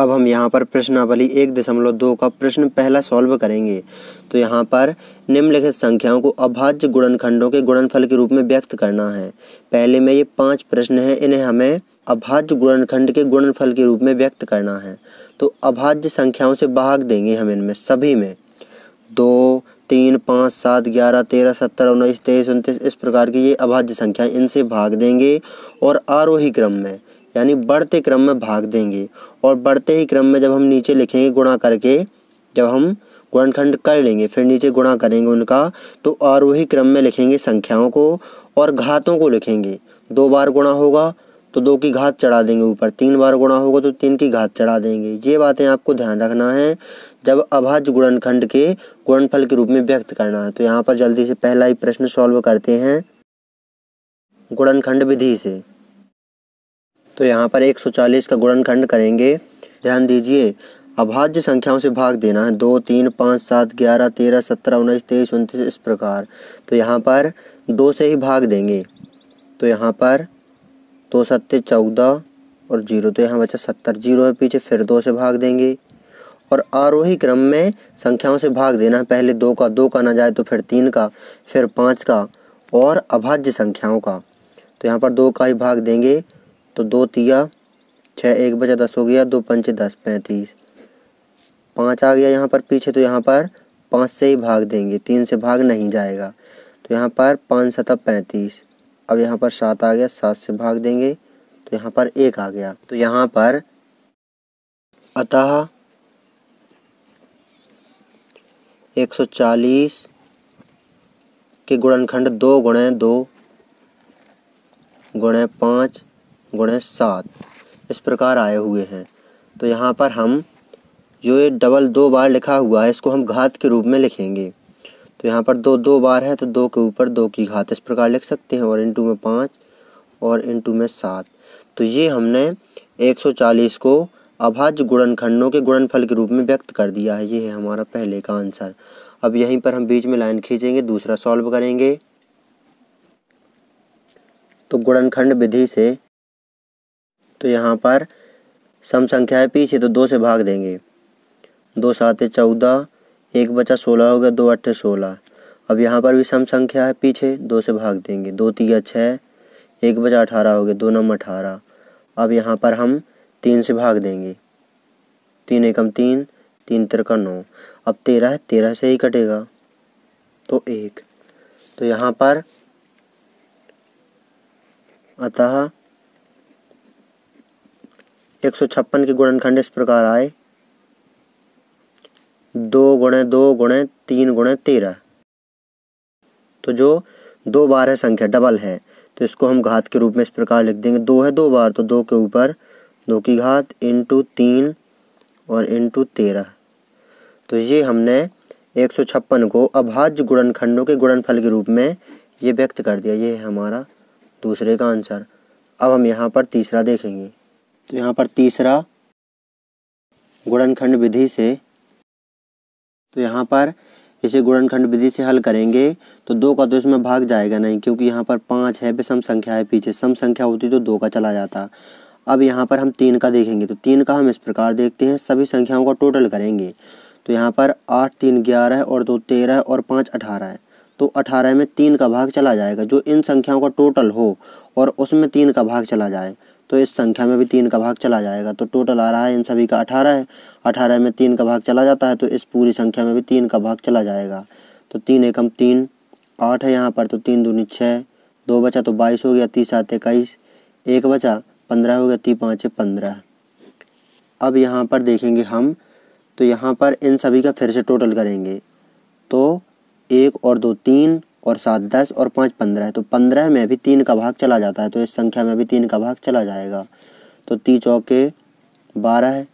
अब हम यहाँ पर प्रश्नावली 1.2 का प्रश्न पहला सॉल्व करेंगे। तो यहाँ पर निम्नलिखित संख्याओं को अभाज्य गुणनखंडों के गुणनफल के रूप में व्यक्त करना है। पहले में ये 5 प्रश्न हैं, इन्हें हमें अभाज्य गुणनखंड के गुणनफल के रूप में व्यक्त करना है। तो अभाज्य संख्याओं से भाग देंगे हम इनमें सभी में, 2, 3, 5, 7, 11, 13, 17, 19, 23, 29, इस प्रकार की ये अभाज्य संख्याएं, इनसे भाग देंगे और आरोही क्रम में यानी बढ़ते क्रम में भाग देंगे। और बढ़ते ही क्रम में जब हम नीचे लिखेंगे गुणा करके, जब हम गुणनखंड कर लेंगे फिर नीचे गुणा करेंगे उनका, तो आरोही क्रम में लिखेंगे संख्याओं को और घातों को लिखेंगे। 2 बार गुणा होगा तो 2 की घात चढ़ा देंगे ऊपर, 3 बार गुणा होगा तो 3 की घात चढ़ा देंगे। ये बातें आपको ध्यान रखना है जब अभाज्य गुणनखंड के गुणनफल के रूप में व्यक्त करना है। तो यहाँ पर जल्दी से पहला ही प्रश्न सॉल्व करते हैं गुणनखंड विधि से। तो यहाँ पर 140 का गुणनखंड करेंगे। ध्यान दीजिए, अभाज्य संख्याओं से भाग देना है, 2, 3, 5, 7, 11, 13, 17, 19, 23, 29, इस प्रकार। तो यहाँ पर 2 से ही भाग देंगे। तो यहाँ पर 2 सत्ते 14 और 0, तो यहाँ बचा 70, 0 है पीछे, फिर 2 से भाग देंगे। और आरोही क्रम में संख्याओं से भाग देना है, पहले 2 का ना जाए तो फिर 3 का, फिर 5 का और अभाज्य संख्याओं का। तो यहाँ पर 2 का ही भाग देंगे। तो 2 तिया 6, 1 बचा 10 हो गया, 2 पंचे 10, 35, 5 आ गया यहाँ पर पीछे। तो यहाँ पर 5 से ही भाग देंगे, 3 से भाग नहीं जाएगा। तो यहाँ पर 5 सता 35, अब यहाँ पर 7 आ गया, 7 से भाग देंगे। तो यहाँ पर 1 आ गया। तो यहाँ पर अतः 140 के गुणनखंड 2 गुणे 2 गुणे 5 गुणे 7 इस प्रकार आए हुए हैं। तो यहाँ पर हम जो ये 2 बार लिखा हुआ है इसको हम घात के रूप में लिखेंगे। तो यहाँ पर 2 बार है तो 2 के ऊपर 2 की घात इस प्रकार लिख सकते हैं, और इंटू में 5 और इंटू में 7। तो ये हमने 140 को अभाज्य गुणनखंडों के गुणनफल के रूप में व्यक्त कर दिया है। ये है हमारा पहले का आंसर। अब यहीं पर हम बीच में लाइन खींचेंगे, दूसरा सॉल्व करेंगे। तो गुणनखंड विधि से, तो यहाँ पर सम संख्या है पीछे, तो 2 से भाग देंगे, 2 साते 14, 1 बचा 16 हो गया, 2 अट्ठे 16। अब यहाँ पर भी सम संख्या है पीछे, 2 से भाग देंगे, 2 तिया 6, 1 बचा 18 हो गया, 2 नम 18। अब यहाँ पर हम 3 से भाग देंगे, 3 एकम 3, 3 तिरका 9। अब 13 है, 13 से ही कटेगा तो 1। तो यहाँ पर अतः 156 के गुणनखंड इस प्रकार आए, 2 गुणे 2 गुणे 3 गुणे 13। तो जो 2 बार है संख्या डबल है तो इसको हम घात के रूप में इस प्रकार लिख देंगे। 2 है 2 बार तो 2 के ऊपर 2 की घात इंटू 3 और इंटू 13। तो ये हमने 156 को अभाज्य गुणनखंडों के गुणनफल के रूप में ये व्यक्त कर दिया। ये है हमारा दूसरे का आंसर। अब हम यहाँ पर तीसरा देखेंगे। तो यहाँ पर तीसरा गुणनखंड विधि से, तो यहाँ पर इसे गुणनखंड विधि से हल करेंगे। तो 2 का तो इसमें भाग जाएगा नहीं क्योंकि यहाँ पर 5 है, विषम संख्या है पीछे, सम संख्या होती तो 2 का चला जाता। अब यहाँ पर हम 3 का देखेंगे। तो 3 का हम इस प्रकार देखते हैं, सभी संख्याओं का टोटल करेंगे। तो यहाँ पर 8, 3, 11 और 2, 13 और 5, 18 है। तो 18 में 3 का भाग चला जाएगा। जो इन संख्याओं का टोटल हो और उसमें 3 का भाग चला जाए तो इस संख्या में भी 3 का भाग चला जाएगा। तो टोटल आ रहा है इन सभी का 18 है, 18 में 3 का भाग चला जाता है तो इस पूरी संख्या में भी 3 का भाग चला जाएगा। तो 3 एकम 3, 8 है यहाँ पर, तो 3 दूनी 6, 2 बचा तो 22 हो गया, 3 सात 21, 1 बचा 15 हो गया, 3 पाँचे 15। अब यहाँ पर देखेंगे हम, तो यहाँ पर इन सभी का फिर से टोटल करेंगे। तो 1 और 2 3 और 7 10 और 5 15 है। तो 15 में भी 3 का भाग चला जाता है तो इस संख्या में भी 3 का भाग चला जाएगा। तो 3 चौके 12 है,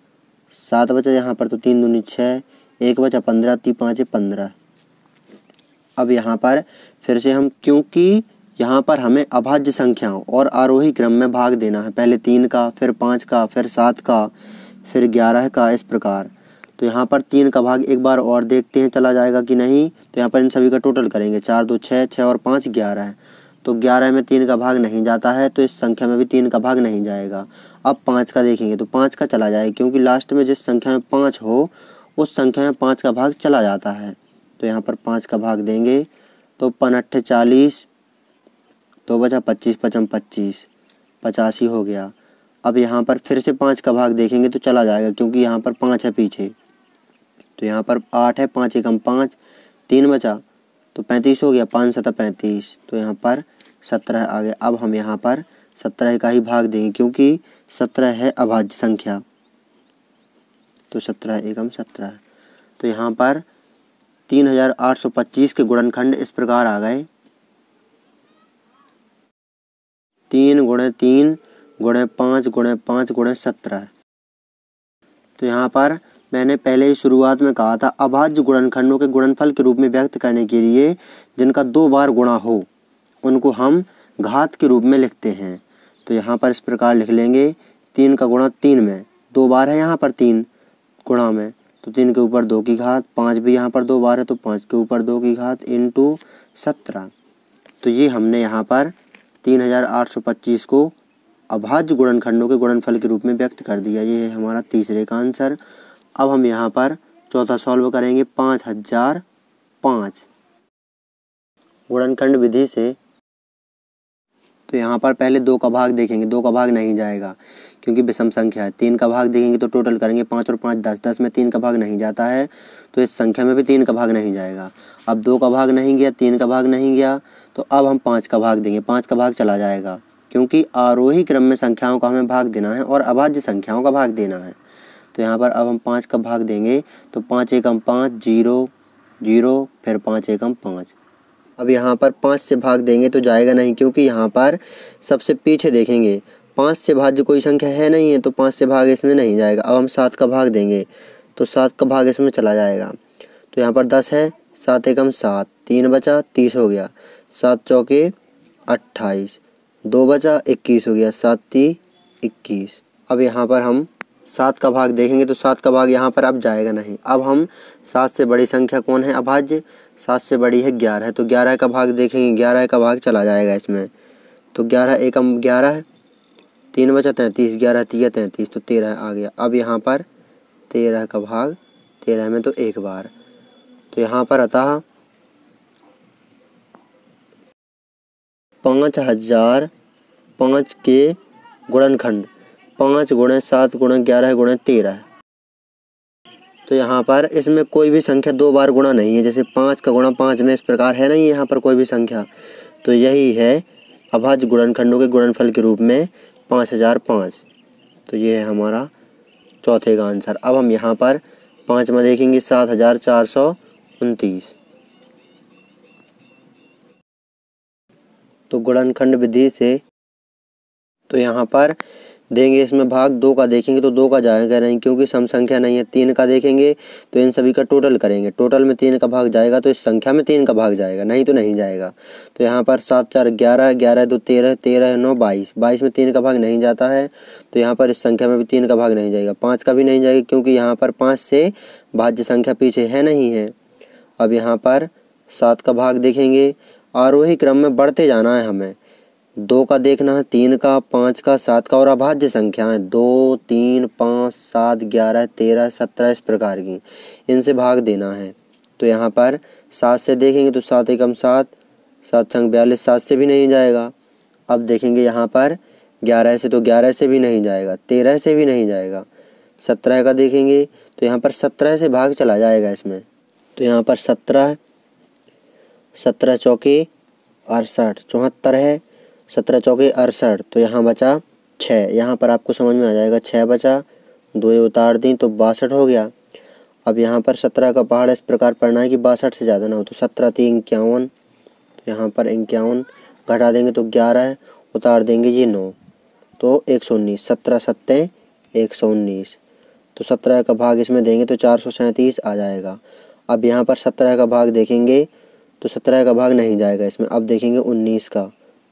7 बचा यहाँ पर, तो 3 दूनी 6, 1 बचा 15, 3 पाँचे 15। अब यहाँ पर फिर से हम, क्योंकि यहाँ पर हमें अभाज्य संख्याओं और आरोही क्रम में भाग देना है, पहले 3 का फिर 5 का फिर 7 का फिर 11 का इस प्रकार। तो यहाँ पर 3 का भाग एक बार और देखते हैं चला जाएगा कि नहीं। तो यहाँ पर इन सभी का टोटल करेंगे, 4, 2, 6, 6 और 5, 11 है। तो 11 में 3 का भाग नहीं जाता है, तो इस संख्या में भी 3 का भाग नहीं जाएगा। अब 5 का देखेंगे तो 5 का चला जाएगा, क्योंकि लास्ट में जिस संख्या में 5 हो उस संख्या में 5 का भाग चला जाता है। तो यहाँ पर 5 का भाग देंगे तो 5 40, तो बचा 25 25 25, 85 हो गया। अब यहाँ पर फिर से 5 का भाग देखेंगे तो चला जाएगा, क्योंकि यहाँ पर 5 है पीछे, तो यहाँ पर 8 है, 5 एकम 5, 3 बचा तो 35 हो गया, 5 सता 35, तो यहाँ पर 17 आ गया। अब हम यहाँ पर 17 का ही भाग देंगे, क्योंकि 17 है अभाज्य संख्या, तो 17 एकम 17। तो यहाँ पर 3825 के गुणनखंड इस प्रकार आ गए। 3 × 3 × 5 × 5 × 17। तो यहाँ पर मैंने पहले ही शुरुआत में कहा था, अभाज्य गुणनखंडों के गुणनफल के रूप में व्यक्त करने के लिए जिनका 2 बार गुणा हो उनको हम घात के रूप में लिखते हैं। तो यहाँ पर इस प्रकार लिख लेंगे, 3 का गुणा 3 में 2 बार है, यहाँ पर 3 गुणा में, तो 3 के ऊपर 2 की घात, 5 भी यहाँ पर 2 बार है तो 5 के ऊपर 2 की घात इंटू 17। तो ये हमने यहाँ पर 3825 को अभाज्य गुणनखंडों के गुणनफल के रूप में व्यक्त कर दिया। ये है हमारा तीसरे का आंसर। अब हम यहाँ पर चौथा सॉल्व करेंगे, 5005 गुणनखंड विधि से। तो यहाँ पर पहले 2 का भाग देखेंगे, 2 का भाग नहीं जाएगा क्योंकि विषम संख्या है। 3 का भाग देखेंगे तो टोटल करेंगे, 5 और 5 10, 10 में 3 का भाग नहीं जाता है, तो इस संख्या में भी 3 का भाग नहीं जाएगा। अब 2 का भाग नहीं गया, 3 का भाग नहीं गया, तो अब हम 5 का भाग देंगे, 5 का भाग चला जाएगा, क्योंकि आरोही क्रम में संख्याओं का हमें भाग देना है और अभाज्य संख्याओं का भाग देना है। तो यहाँ पर अब हम 5 का भाग देंगे तो 5 एकम 5 0 0, फिर 5 एकम 5। अब यहाँ पर 5 से भाग देंगे तो जाएगा नहीं, क्योंकि यहाँ पर सबसे पीछे देखेंगे 5 से भाज्य कोई संख्या है नहीं है, तो 5 से भाग इसमें नहीं जाएगा। अब हम 7 का भाग देंगे तो 7 का भाग इसमें चला जाएगा। तो यहाँ पर 10 है, 7 एकम 7, 3 बचा 30 हो गया, 7 चौके 28, 2 बचा 21 हो गया, 7 × 3 = 21। अब यहाँ पर हम 7 का भाग देखेंगे तो 7 का भाग यहाँ पर अब जाएगा नहीं। अब हम 7 से बड़ी संख्या कौन है अभाज्य, 7 से बड़ी है 11, तो 11 का भाग देखेंगे, 11 का भाग चला जाएगा इसमें, तो 11 एकम 11, 3 बचा 33, 11 × 3 = 33, तो 13 आ गया। अब यहाँ पर 13 का भाग 13 में तो 1 बार, तो यहाँ पर अतः 5005 के गुणनखंड 5 × 7 × 11 × 13। तो यहाँ पर इसमें कोई भी संख्या 2 बार गुणा नहीं है, जैसे 5 का गुणा 5 में इस प्रकार है नहीं यहाँ पर कोई भी संख्या, तो यही है अभाज्य गुणनखंडों के गुणनफल के रूप में 5005। तो ये है हमारा चौथे का आंसर। अब हम यहाँ पर 5वां देखेंगे, 7429। तो गुणनखंड विधि से, तो यहाँ पर देंगे इसमें भाग, 2 का देखेंगे तो 2 का जाएगा नहीं क्योंकि सम संख्या नहीं है। 3 का देखेंगे तो इन सभी का टोटल करेंगे, टोटल में 3 का भाग जाएगा, तो इस संख्या में 3 का भाग जाएगा, नहीं तो नहीं जाएगा। तो यहाँ पर 7 4 11 11 2 13 13 9 22, 22 में 3 का भाग नहीं जाता है, तो यहाँ पर इस संख्या में भी 3 का भाग नहीं जाएगा। 5 का भी नहीं जाएगा क्योंकि यहाँ पर 5 से भाज्य संख्या पीछे है नहीं है। अब यहाँ पर 7 का भाग देखेंगे, आरोही क्रम में बढ़ते जाना है हमें, 2 का देखना है, 3 का, 5 का, 7 का, और अभाज्य संख्याएँ 2 3 5 7 11 13 17 इस प्रकार की, इनसे भाग देना है। तो यहाँ पर 7 से देखेंगे तो 7 एकम 7, 7 संग 42, 7 से भी नहीं जाएगा। अब देखेंगे यहाँ पर 11 से, तो 11 से भी नहीं जाएगा, 13 से भी नहीं जाएगा। 17 का देखेंगे तो यहाँ पर 17 से भाग चला जाएगा इसमें, तो यहाँ पर 17 चौके 68, 74 है, 17 चौके 68, तो यहाँ बचा 6, यहाँ पर आपको समझ में आ जाएगा, 6 बचा, 2 उतार दी तो 62 हो गया। अब यहाँ पर 17 का पहाड़ इस प्रकार पढ़ना है कि 62 से ज़्यादा ना हो, तो 17 3 51, तो यहाँ पर 51 घटा देंगे तो 11 उतार देंगे ये 9, तो 119, 17 सत्ते 119, तो 17 का भाग इसमें देंगे तो 437 आ जाएगा। अब यहाँ पर 17 का भाग देखेंगे तो 17 का भाग नहीं जाएगा इसमें। अब देखेंगे 19 का,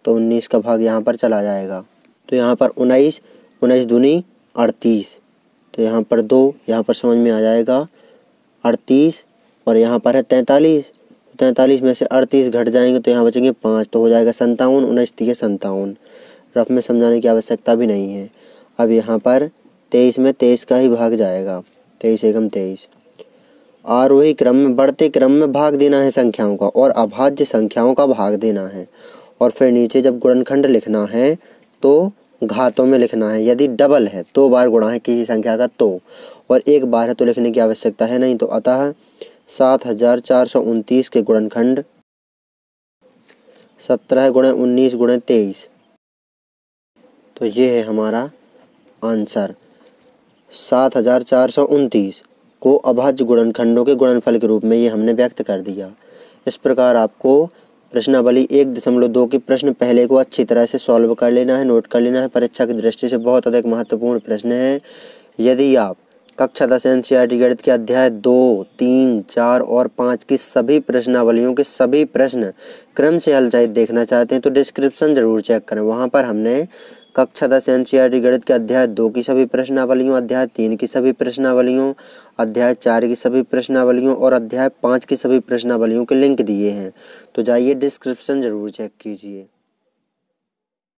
तो 19 का भाग यहाँ पर चला जाएगा, तो यहाँ पर 19 19 दूनी 38, तो यहाँ पर 2, यहाँ पर समझ में आ जाएगा 38, और यहाँ पर है 43, 43 में से 38 घट जाएंगे तो यहाँ बचेंगे 5, तो हो जाएगा 57, 29 57। रफ में समझाने की आवश्यकता भी नहीं है। अब यहाँ पर 23 में 23 का ही भाग जाएगा, 23 एकम 23। आरोही क्रम में, बढ़ते क्रम में भाग देना है संख्याओं का और अभाज्य संख्याओं का भाग देना है। और फिर नीचे जब गुणनखंड लिखना है तो घातों में लिखना है। यदि डबल है, 2 बार गुणा है किसी संख्या का तो, और 1 बार है तो लिखने की आवश्यकता है नहीं। तो अतः 7429 के गुणनखंड 17 गुणे 19 गुणे 23। तो ये है हमारा आंसर। 7429 को अभाज्य गुणनखंडों के गुणनफल के रूप में ये हमने व्यक्त कर दिया। इस प्रकार आपको प्रश्नावली 1.2 के प्रश्न पहले को अच्छी तरह से सॉल्व कर लेना है, नोट कर लेना है। परीक्षा की दृष्टि से बहुत अधिक महत्वपूर्ण प्रश्न है। यदि आप कक्षा 10 एनसीईआरटी गणित के अध्याय 2, 3, 4 और 5 की सभी प्रश्नावलियों के सभी प्रश्न क्रम से हल सहित देखना चाहते हैं तो डिस्क्रिप्शन जरूर चेक करें। वहाँ पर हमने कक्षा 10 एनसीईआरटी गणित के अध्याय 2 की सभी प्रश्नावलियों, अध्याय 3 की सभी प्रश्नावलियों, अध्याय 4 की सभी प्रश्नावलियों और अध्याय 5 की सभी प्रश्नावलियों के लिंक दिए हैं। तो जाइए डिस्क्रिप्शन जरूर चेक कीजिए।